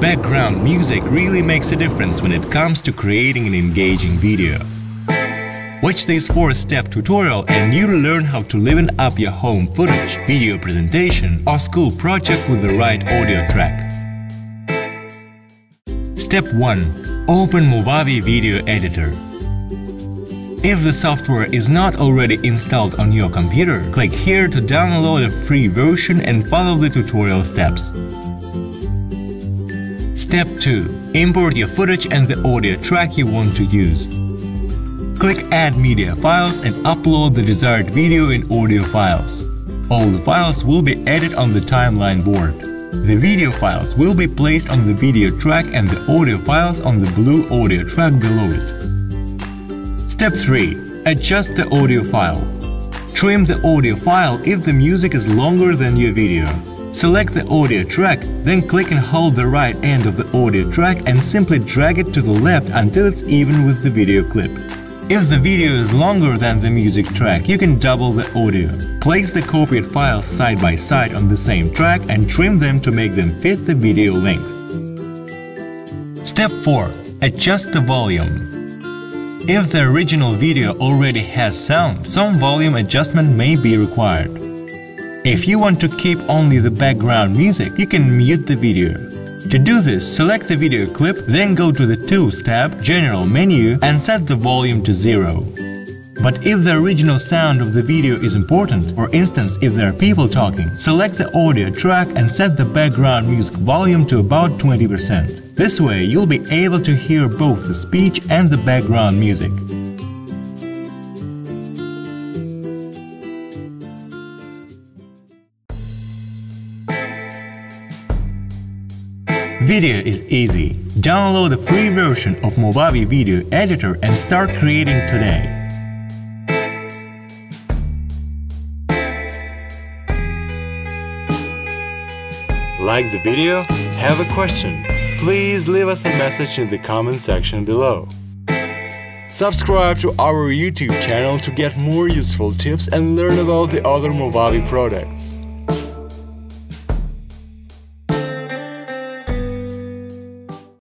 background music really makes a difference when it comes to creating an engaging video. Watch this 4-step tutorial and you'll learn how to liven up your home footage, video presentation or school project with the right audio track. Step 1. Open Movavi Video Editor. If the software is not already installed on your computer, click here to download a free version and follow the tutorial steps. Step 2. Import your footage and the audio track you want to use. Click Add Media Files and upload the desired video and audio files. All the files will be added on the timeline board. The video files will be placed on the video track and the audio files on the blue audio track below it. Step 3. Adjust the audio file. Trim the audio file if the music is longer than your video. Select the audio track, then click and hold the right end of the audio track and simply drag it to the left until it's even with the video clip. If the video is longer than the music track, you can double the audio. Place the copied files side by side on the same track and trim them to make them fit the video length. Step 4. Adjust the volume. If the original video already has sound, some volume adjustment may be required. If you want to keep only the background music, you can mute the video. To do this, select the video clip, then go to the Tools tab, General menu and set the volume to 0. But if the original sound of the video is important, for instance if there are people talking, select the audio track and set the background music volume to about 20%. This way you'll be able to hear both the speech and the background music. Video is easy. Download the free version of Movavi Video Editor and start creating today. Like the video? Have a question? Please leave us a message in the comment section below. Subscribe to our YouTube channel to get more useful tips and learn about the other Movavi products.